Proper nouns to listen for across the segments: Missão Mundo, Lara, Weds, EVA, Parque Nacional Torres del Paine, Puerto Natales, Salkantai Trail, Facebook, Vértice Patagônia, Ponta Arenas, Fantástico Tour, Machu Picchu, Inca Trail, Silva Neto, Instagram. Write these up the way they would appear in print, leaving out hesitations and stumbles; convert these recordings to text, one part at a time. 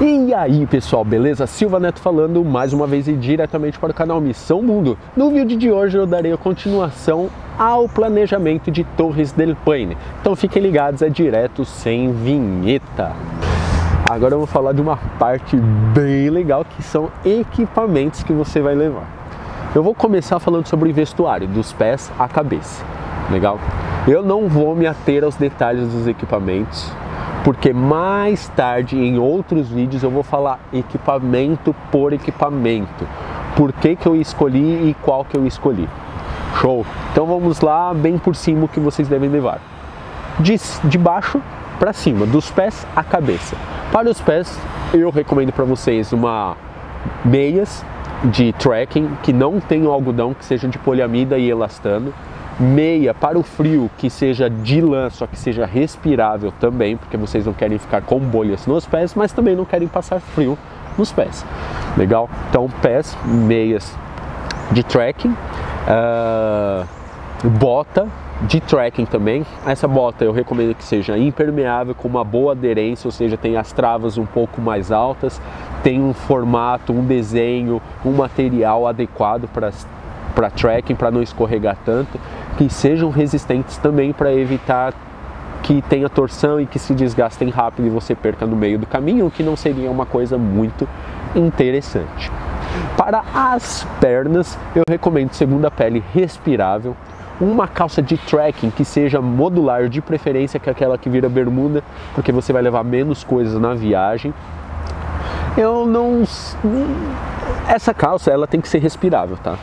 E aí pessoal, beleza? Silva Neto falando mais uma vez e diretamente para o canal Missão Mundo. No vídeo de hoje eu darei a continuação ao planejamento de Torres del Paine. Então fiquem ligados, é direto sem vinheta. Agora eu vou falar de uma parte bem legal que são equipamentos que você vai levar. Eu vou começar falando sobre o vestuário, dos pés à cabeça. Legal? Eu não vou me ater aos detalhes dos equipamentos, porque mais tarde em outros vídeos eu vou falar equipamento por equipamento, por que eu escolhi e qual que eu escolhi. Show? Então vamos lá, bem por cima o que vocês devem levar. De baixo para cima, dos pés à cabeça. Para os pés eu recomendo para vocês uma meias de trekking que não tenham algodão, que seja de poliamida e elastano. Meia para o frio, que seja de lã, só que seja respirável também, porque vocês não querem ficar com bolhas nos pés, mas também não querem passar frio nos pés. Legal? Então pés, meias de trekking, bota de trekking também. Essa bota eu recomendo que seja impermeável, com uma boa aderência, ou seja, tem as travas um pouco mais altas, tem um formato, um desenho, um material adequado para trekking, para não escorregar tanto, que sejam resistentes também para evitar que tenha torção e que se desgastem rápido e você perca no meio do caminho, o que não seria uma coisa muito interessante. Para as pernas, eu recomendo segunda pele respirável, uma calça de trekking que seja modular, de preferência que aquela que vira bermuda, porque você vai levar menos coisas na viagem. Essa calça, ela tem que ser respirável, tá?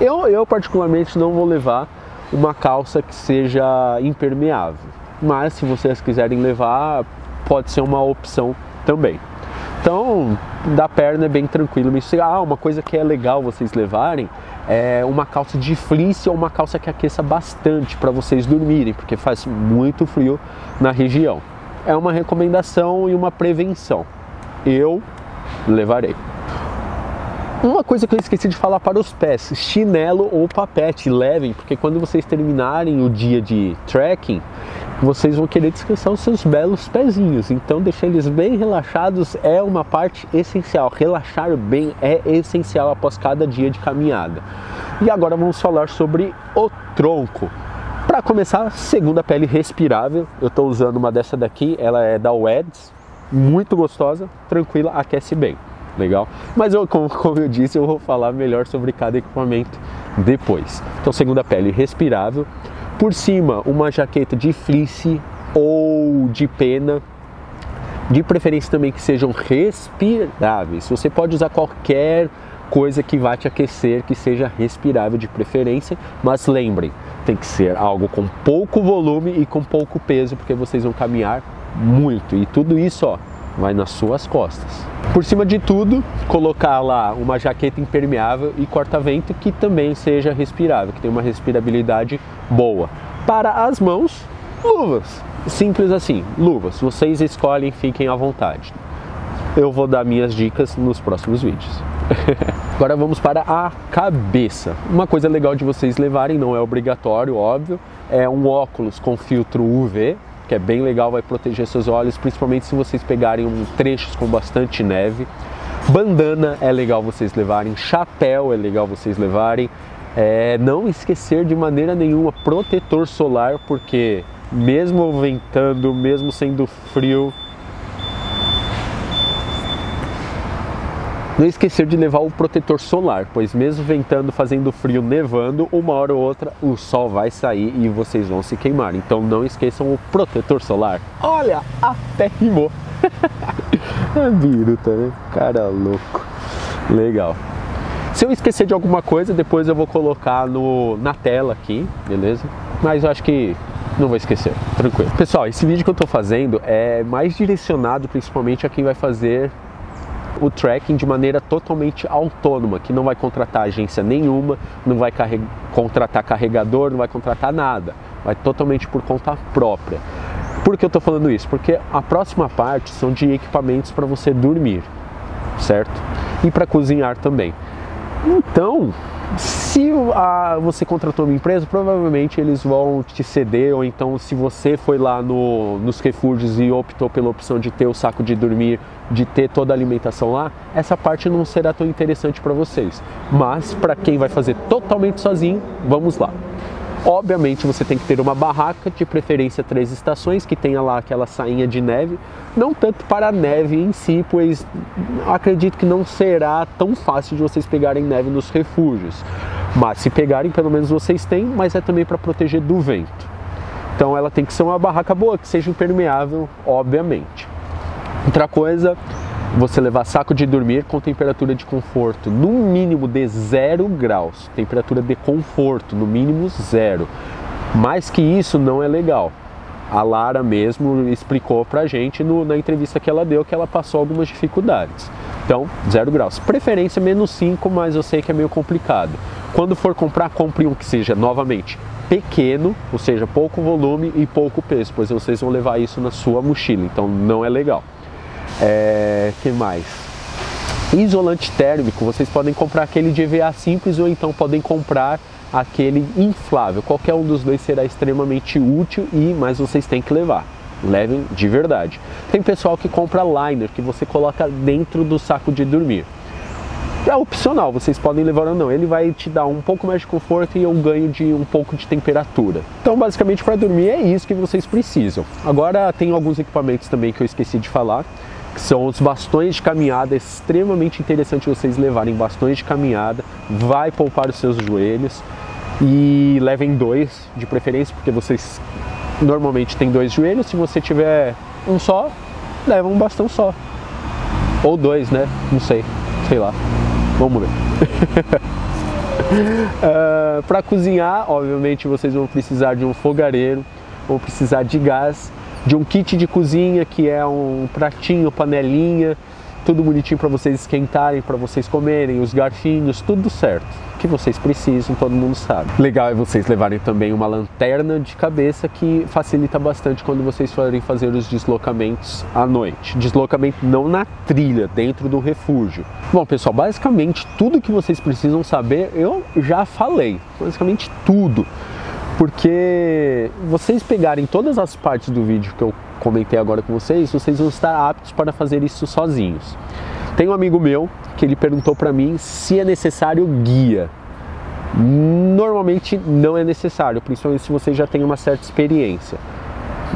Eu particularmente não vou levar uma calça que seja impermeável, mas se vocês quiserem levar, pode ser uma opção também. Então, da perna é bem tranquilo. Uma coisa que é legal vocês levarem é uma calça de fleece ou uma calça que aqueça bastante para vocês dormirem, porque faz muito frio na região. É uma recomendação e uma prevenção. Eu levarei. Uma coisa que eu esqueci de falar para os pés, chinelo ou papete, levem, porque quando vocês terminarem o dia de trekking, vocês vão querer descansar os seus belos pezinhos, então deixar eles bem relaxados é uma parte essencial, relaxar bem é essencial após cada dia de caminhada. E agora vamos falar sobre o tronco. Para começar, segunda pele respirável, eu estou usando uma dessa daqui, ela é da Weds, muito gostosa, tranquila, aquece bem. Legal? Mas como eu disse, eu vou falar melhor sobre cada equipamento depois. Então, segunda pele respirável. Por cima, uma jaqueta de fleece ou de pena. De preferência também que sejam respiráveis. Você pode usar qualquer coisa que vá te aquecer, que seja respirável de preferência. Mas lembrem, tem que ser algo com pouco volume e com pouco peso, porque vocês vão caminhar muito. E tudo isso, ó, vai nas suas costas. Por cima de tudo, colocar lá uma jaqueta impermeável e corta-vento que também seja respirável, que tenha uma respirabilidade boa. Para as mãos, luvas. Simples assim, luvas. Vocês escolhem, fiquem à vontade. Eu vou dar minhas dicas nos próximos vídeos. Agora vamos para a cabeça. Uma coisa legal de vocês levarem, não é obrigatório, óbvio, é um óculos com filtro UV, que é bem legal, vai proteger seus olhos, principalmente se vocês pegarem trechos com bastante neve. Bandana é legal vocês levarem, chapéu é legal vocês levarem, não esquecer de maneira nenhuma protetor solar, porque mesmo ventando, mesmo sendo frio, não esquecer de levar o protetor solar, pois mesmo ventando, fazendo frio, nevando, uma hora ou outra o sol vai sair e vocês vão se queimar. Então não esqueçam o protetor solar. Olha, até rimou. É biruta, né? Cara louco. Legal. Se eu esquecer de alguma coisa, depois eu vou colocar na tela aqui, beleza? Mas eu acho que não vou esquecer, tranquilo. Pessoal, esse vídeo que eu tô fazendo é mais direcionado principalmente a quem vai fazer o trekking de maneira totalmente autônoma, que não vai contratar agência nenhuma, não vai contratar carregador, não vai contratar nada, vai totalmente por conta própria. Por que eu tô falando isso? Porque a próxima parte são de equipamentos para você dormir, certo? E para cozinhar também. Então, se você contratou uma empresa, provavelmente eles vão te ceder, ou então se você foi lá nos refúgios e optou pela opção de ter o saco de dormir, de ter toda a alimentação lá, essa parte não será tão interessante para vocês. Mas para quem vai fazer totalmente sozinho, vamos lá. Obviamente você tem que ter uma barraca, de preferência 3 estações, que tenha lá aquela sainha de neve, não tanto para a neve em si, pois acredito que não será tão fácil de vocês pegarem neve nos refúgios, mas se pegarem, pelo menos vocês têm, mas é também para proteger do vento. Então ela tem que ser uma barraca boa, que seja impermeável, obviamente. Outra coisa, você levar saco de dormir com temperatura de conforto no mínimo de 0 graus, temperatura de conforto no mínimo 0. Mais que isso não é legal. A Lara mesmo explicou pra gente na entrevista que ela deu, que ela passou algumas dificuldades. Então, 0 graus. Preferência -5, mas eu sei que é meio complicado. Quando for comprar, compre um que seja, novamente, pequeno, ou seja, pouco volume e pouco peso, pois vocês vão levar isso na sua mochila, então não é legal. Que mais? Isolante térmico, vocês podem comprar aquele de EVA simples ou então podem comprar aquele inflável. Qualquer um dos dois será extremamente útil, mas vocês têm que levar. Levem de verdade. Tem pessoal que compra liner, que você coloca dentro do saco de dormir. É opcional, vocês podem levar ou não. Ele vai te dar um pouco mais de conforto e um ganho de um pouco de temperatura. Então, basicamente, para dormir é isso que vocês precisam. Agora, tem alguns equipamentos também que eu esqueci de falar, que são os bastões de caminhada. É extremamente interessante vocês levarem bastões de caminhada, vai poupar os seus joelhos, e levem 2 de preferência, porque vocês normalmente têm 2 joelhos, se você tiver um só, leva um bastão só, ou 2, né, não sei, sei lá, vamos ver. Para cozinhar, obviamente vocês vão precisar de um fogareiro, vão precisar de gás, de um kit de cozinha, que é um pratinho, panelinha, tudo bonitinho para vocês esquentarem, para vocês comerem, os garfinhos, tudo certo, que vocês precisam, todo mundo sabe. Legal é vocês levarem também uma lanterna de cabeça, que facilita bastante quando vocês forem fazer os deslocamentos à noite. Deslocamento não na trilha, dentro do refúgio. Bom, pessoal, basicamente tudo que vocês precisam saber eu já falei, basicamente tudo. Porque vocês pegarem todas as partes do vídeo que eu comentei agora com vocês, vocês vão estar aptos para fazer isso sozinhos. Tem um amigo meu que ele perguntou para mim se é necessário guia. Normalmente não é necessário, principalmente se você já tem uma certa experiência.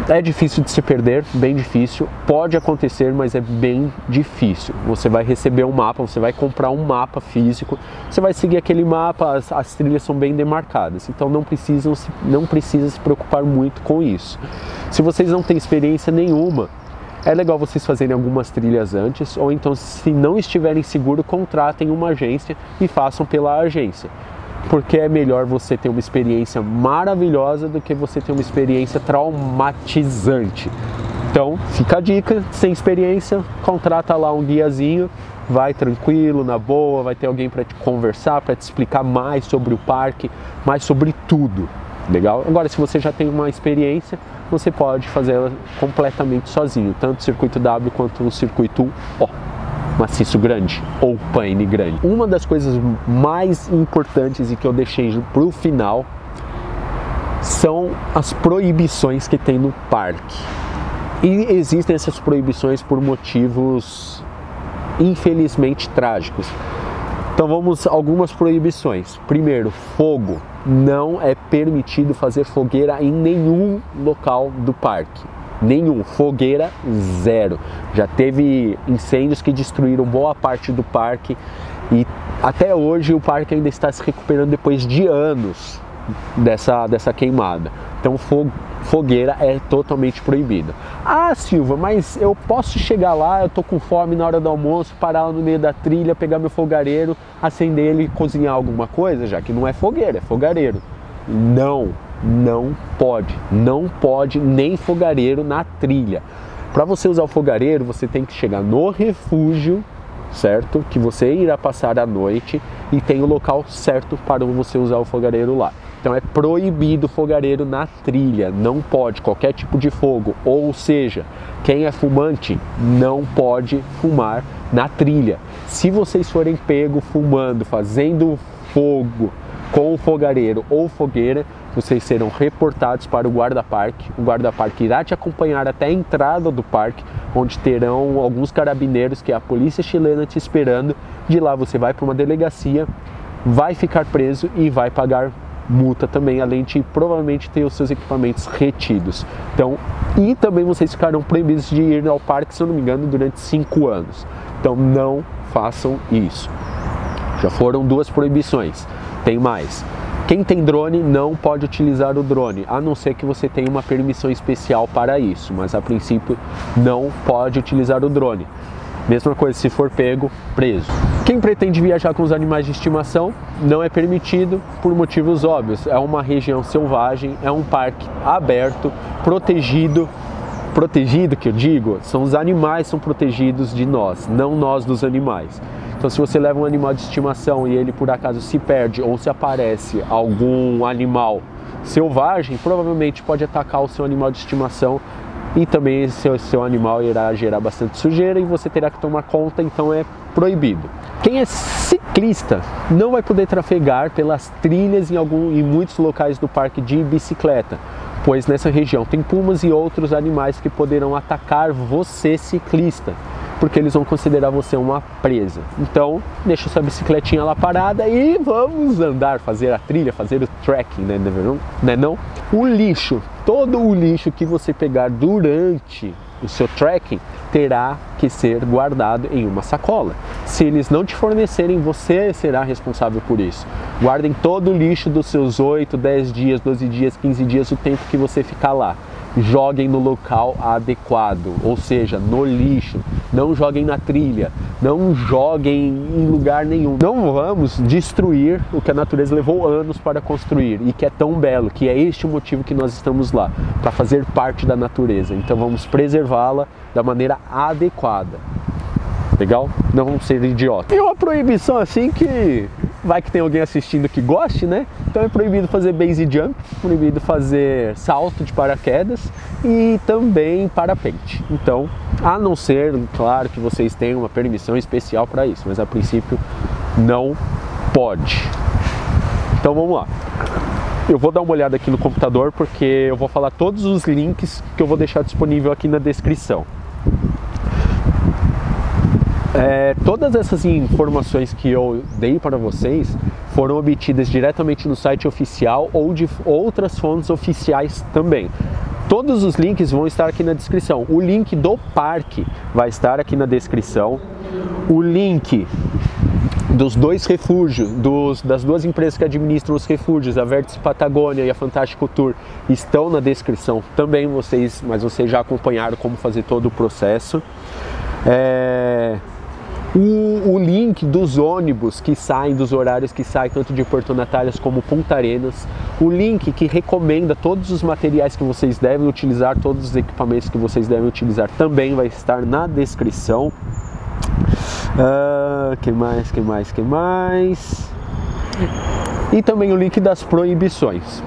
É difícil de se perder, bem difícil, pode acontecer, mas é bem difícil. Você vai receber um mapa, você vai comprar um mapa físico, você vai seguir aquele mapa, as trilhas são bem demarcadas, então não precisa se preocupar muito com isso. Se vocês não têm experiência nenhuma, é legal vocês fazerem algumas trilhas antes, ou então, se não estiverem seguros, contratem uma agência e façam pela agência. Porque é melhor você ter uma experiência maravilhosa do que você ter uma experiência traumatizante. Então, fica a dica, sem experiência, contrata lá um guiazinho, vai tranquilo, na boa, vai ter alguém para te conversar, para te explicar mais sobre o parque, mais sobre tudo, legal? Agora, se você já tem uma experiência, você pode fazê-la completamente sozinho, tanto o circuito W quanto o circuito O. Maciço grande ou paine grande. Uma das coisas mais importantes e que eu deixei para o final são as proibições que tem no parque. E existem essas proibições por motivos infelizmente trágicos. Então vamos a algumas proibições. Primeiro, fogo. Não é permitido fazer fogueira em nenhum local do parque. Nenhum, fogueira zero. Já teve incêndios que destruíram boa parte do parque e até hoje o parque ainda está se recuperando depois de anos dessa queimada. Então fogueira é totalmente proibida. Ah, Silva, mas eu posso chegar lá, eu tô com fome na hora do almoço, parar no meio da trilha, pegar meu fogareiro, acender ele e cozinhar alguma coisa, já que não é fogueira, é fogareiro. Não pode, não pode nem fogareiro na trilha. Para você usar o fogareiro, você tem que chegar no refúgio, certo? Que você irá passar a noite e tem o local certo para você usar o fogareiro lá. Então é proibido fogareiro na trilha, não pode, qualquer tipo de fogo, ou seja, quem é fumante não pode fumar na trilha. Se vocês forem pego fumando, fazendo fogo com o fogareiro ou fogueira, vocês serão reportados para o guarda-parque. O guarda-parque irá te acompanhar até a entrada do parque, onde terão alguns carabineiros, que é a polícia chilena, te esperando. De lá você vai para uma delegacia, vai ficar preso e vai pagar multa também, além de provavelmente ter os seus equipamentos retidos. Então, e também vocês ficarão proibidos de ir ao parque, se eu não me engano, durante 5 anos. Então não façam isso. Já foram 2 proibições, tem mais. Quem tem drone não pode utilizar o drone, a não ser que você tenha uma permissão especial para isso, mas a princípio não pode utilizar o drone. Mesma coisa, se for pego, preso. Quem pretende viajar com os animais de estimação não é permitido por motivos óbvios. É uma região selvagem, é um parque aberto, protegido. Protegido, que eu digo, são os animais, são protegidos de nós, não nós dos animais. Então, se você leva um animal de estimação e ele por acaso se perde ou se aparece algum animal selvagem, provavelmente pode atacar o seu animal de estimação e também esse seu animal irá gerar bastante sujeira e você terá que tomar conta, então é proibido. Quem é ciclista não vai poder trafegar pelas trilhas em muitos locais do parque de bicicleta, pois nessa região tem pumas e outros animais que poderão atacar você, ciclista, porque eles vão considerar você uma presa. Então, deixa sua bicicletinha lá parada e vamos andar, fazer a trilha, fazer o trekking, né não? O lixo, todo o lixo que você pegar durante o seu trekking terá que ser guardado em uma sacola. Se eles não te fornecerem, você será responsável por isso. Guardem todo o lixo dos seus 8, 10 dias, 12 dias, 15 dias, o tempo que você ficar lá. Joguem no local adequado, ou seja, no lixo. Não joguem na trilha, não joguem em lugar nenhum. Não vamos destruir o que a natureza levou anos para construir e que é tão belo, que é este o motivo que nós estamos lá, para fazer parte da natureza. Então vamos preservá-la da maneira adequada. Legal? Não vamos ser idiotas. E uma proibição assim que... vai que tem alguém assistindo que goste, né? Então é proibido fazer base jump, proibido fazer salto de paraquedas e também parapente. Então, a não ser, claro, que vocês tenham uma permissão especial para isso, mas a princípio não pode. Então vamos lá. Eu vou dar uma olhada aqui no computador porque eu vou falar todos os links que eu vou deixar disponível aqui na descrição. Todas essas informações que eu dei para vocês foram obtidas diretamente no site oficial ou de outras fontes oficiais também. Todos os links vão estar aqui na descrição. O link do parque vai estar aqui na descrição. O link dos 2 refúgios, das 2 empresas que administram os refúgios, a Vértice Patagônia e a Fantástico Tour, estão na descrição também, mas vocês já acompanharam como fazer todo o processo. O link dos ônibus que saem, dos horários que saem, tanto de Puerto Natales como Ponta Arenas. O link que recomenda todos os materiais que vocês devem utilizar, todos os equipamentos que vocês devem utilizar também vai estar na descrição. Que mais? E também o link das proibições.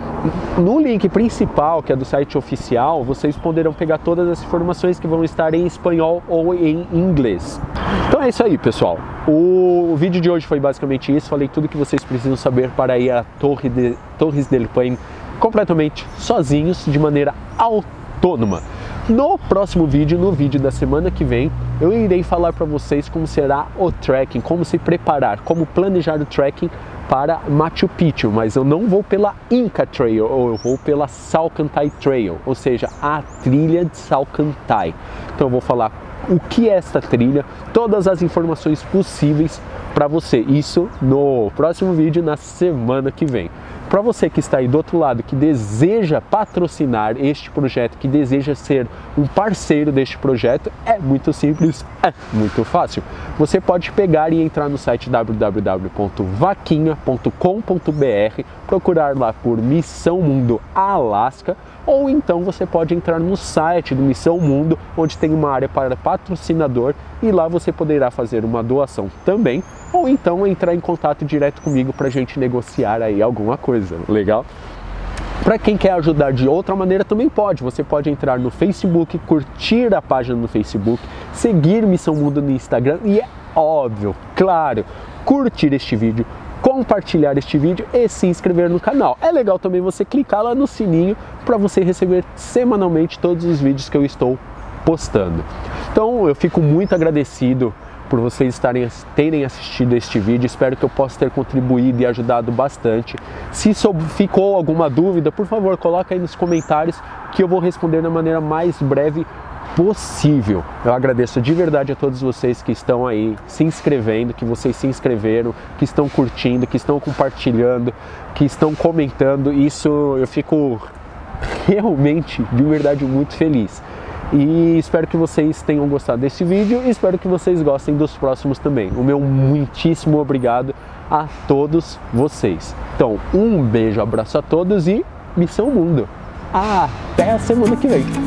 No link principal, que é do site oficial, vocês poderão pegar todas as informações que vão estar em espanhol ou em inglês. Então é isso aí, pessoal. O vídeo de hoje foi basicamente isso. Falei tudo que vocês precisam saber para ir a Torres del Paine completamente sozinhos, de maneira autônoma. No próximo vídeo, no vídeo da semana que vem, eu irei falar para vocês como será o trekking, como se preparar, como planejar o trekking para Machu Picchu, mas eu não vou pela Inca Trail, ou eu vou pela Salkantai Trail, ou seja, a trilha de Salkantai. Então eu vou falar o que é esta trilha, todas as informações possíveis para você, isso no próximo vídeo, na semana que vem. Para você que está aí do outro lado, que deseja patrocinar este projeto, que deseja ser um parceiro deste projeto, é muito simples, é muito fácil. Você pode pegar e entrar no site www.vaquinha.com.br, procurar lá por Missão Mundo Alaska, ou então você pode entrar no site do Missão Mundo, onde tem uma área para patrocinador, e lá você poderá fazer uma doação também, ou então entrar em contato direto comigo para a gente negociar aí alguma coisa, legal? Para quem quer ajudar de outra maneira também pode, você pode entrar no Facebook, curtir a página no Facebook, seguir Missão Mundo no Instagram e é óbvio, claro, curtir este vídeo, compartilhar este vídeo e se inscrever no canal. É legal também você clicar lá no sininho para você receber semanalmente todos os vídeos que eu estou postando. Então eu fico muito agradecido por vocês terem assistido este vídeo, espero que eu possa ter contribuído e ajudado bastante. Se ficou alguma dúvida, por favor, coloca aí nos comentários que eu vou responder da maneira mais breve possível. Eu agradeço de verdade a todos vocês que estão aí se inscrevendo, que vocês se inscreveram, que estão curtindo, que estão compartilhando, que estão comentando. Isso eu fico realmente, de verdade, muito feliz. E espero que vocês tenham gostado desse vídeo e espero que vocês gostem dos próximos também. O meu muitíssimo obrigado a todos vocês. Então, um beijo, abraço a todos e Missão Mundo. Até a semana que vem!